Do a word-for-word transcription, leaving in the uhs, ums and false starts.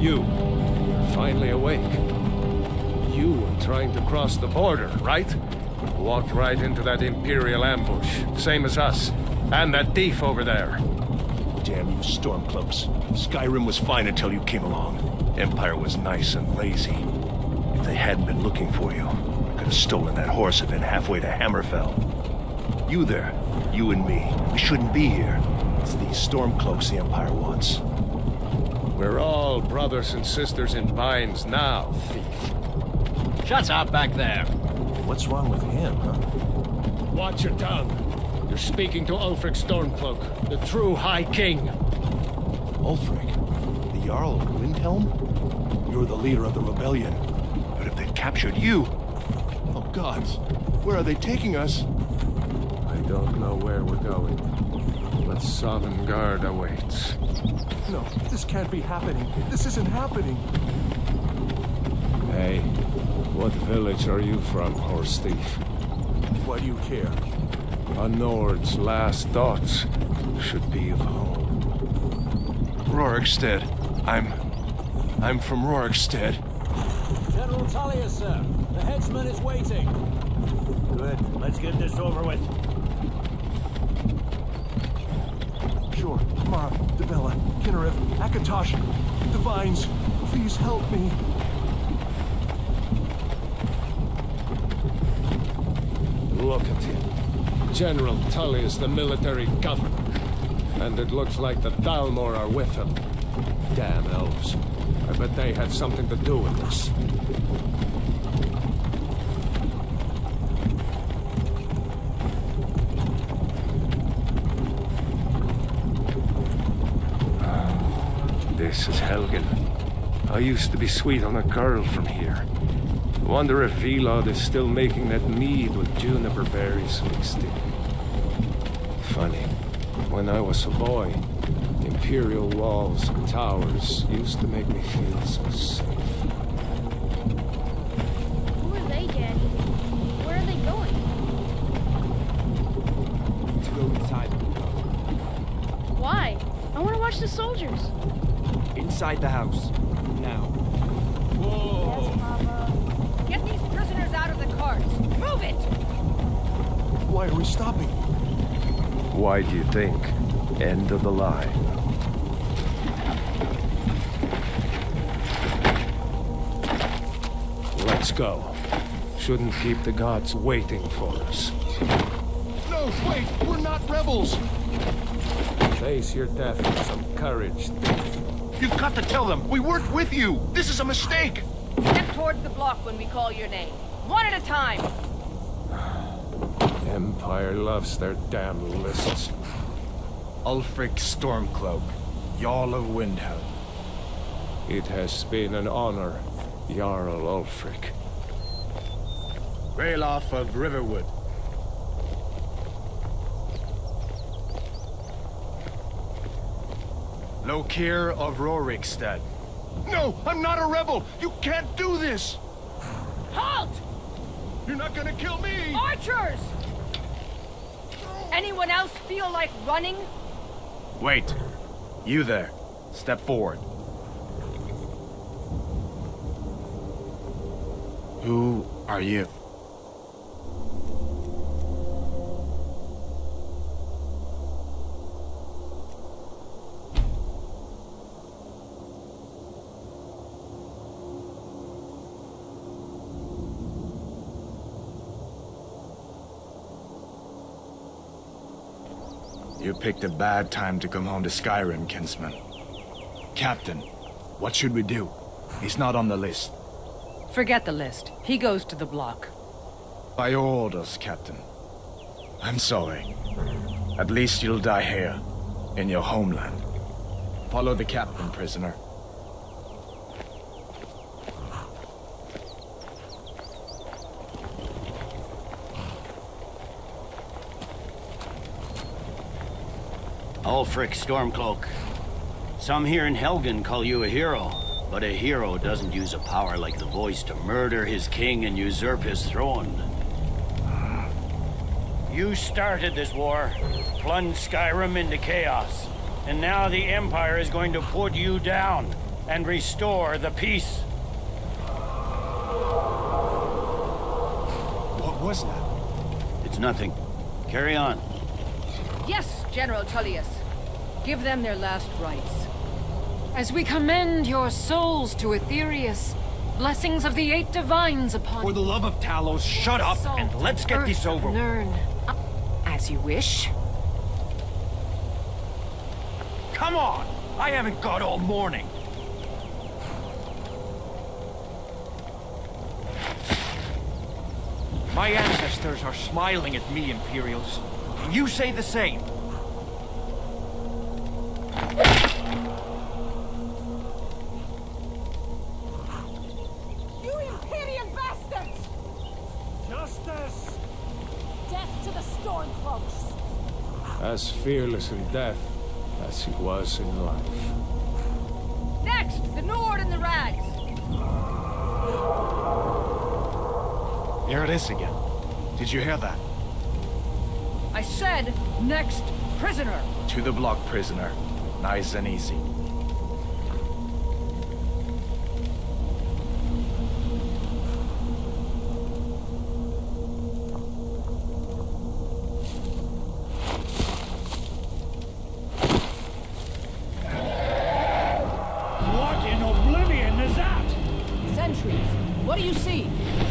You, you're finally awake. You were trying to cross the border, right? Walked right into that Imperial ambush, same as us, and that thief over there. Damn you Stormcloaks. Skyrim was fine until you came along. Empire was nice and lazy. If they hadn't been looking for you, I could have stolen that horse and been halfway to Hammerfell. You there, you and me, we shouldn't be here. It's these Stormcloaks the Empire wants. We're all brothers and sisters in binds now, thief. Shut up back there. What's wrong with him, huh? Watch your tongue. You're speaking to Ulfric Stormcloak, the true High King. Ulfric? The Jarl of Windhelm? You're the leader of the rebellion. But if they've captured you... Oh, gods. Where are they taking us? I don't know where we're going. But Sovngarde awaits. No, this can't be happening. This isn't happening. Hey, what village are you from, horse thief? Why do you care? A Nord's last thoughts should be of home. Rorikstead. I'm... I'm from Rorikstead. General Tullius, sir. The headsman is waiting. Good. Let's get this over with. Sure. Mara, Dibella, Kynareth, Akatosh, Divines, please help me. Look at him. General Tullius, the military governor. And it looks like the Dalmor are with him. Damn elves. I bet they had something to do with this. Ah, this is Helgen. I used to be sweet on a girl from here. Wonder if V-Lod is still making that mead with juniper berries mixed in. Funny, when I was a boy, Imperial walls and towers used to make me feel so safe. Who are they, Daddy? Where are they going? To go inside. Why? I want to watch the soldiers. Inside the house. Now. Whoa! Yes, Mama. Get these prisoners out of the carts! Move it! Why are we stopping? Why do you think? End of the line. Let's go. Shouldn't keep the gods waiting for us. No, wait! We're not rebels! Face your death with some courage, Dave. You've got to tell them! We weren't with you! This is a mistake! Step towards the block when we call your name. One at a time! Empire loves their damn lists. Ulfric Stormcloak, Jarl of Windhelm. It has been an honor, Jarl Ulfric. Ralof of Riverwood. Lokir of Rorikstead. No! I'm not a rebel! You can't do this! Halt! You're not gonna kill me! Archers! Anyone else feel like running? Wait. You there. Step forward. Who are you? You picked a bad time to come home to Skyrim, Kinsman. Captain, what should we do? He's not on the list. Forget the list. He goes to the block. By your orders, Captain. I'm sorry. At least you'll die here, in your homeland. Follow the captain, prisoner. Ulfric Stormcloak. Some here in Helgen call you a hero, but a hero doesn't use a power like the voice to murder his king and usurp his throne. You started this war, plunged Skyrim into chaos, and now the Empire is going to put you down and restore the peace. What was that? It's nothing. Carry on. Yes, General Tullius. Give them their last rites. As we commend your souls to Aetherius, blessings of the eight divines upon you. For the love of Talos, shut up and let's get this over with. Learn as you wish. Come on! I haven't got all morning. My ancestors are smiling at me, Imperials. And you say the same. As fearless in death as he was in life. Next, the Nord and the Rags. Here it is again. Did you hear that? I said, next, prisoner. To the block, prisoner. Nice and easy. What in Oblivion is that? Sentries, what do you see?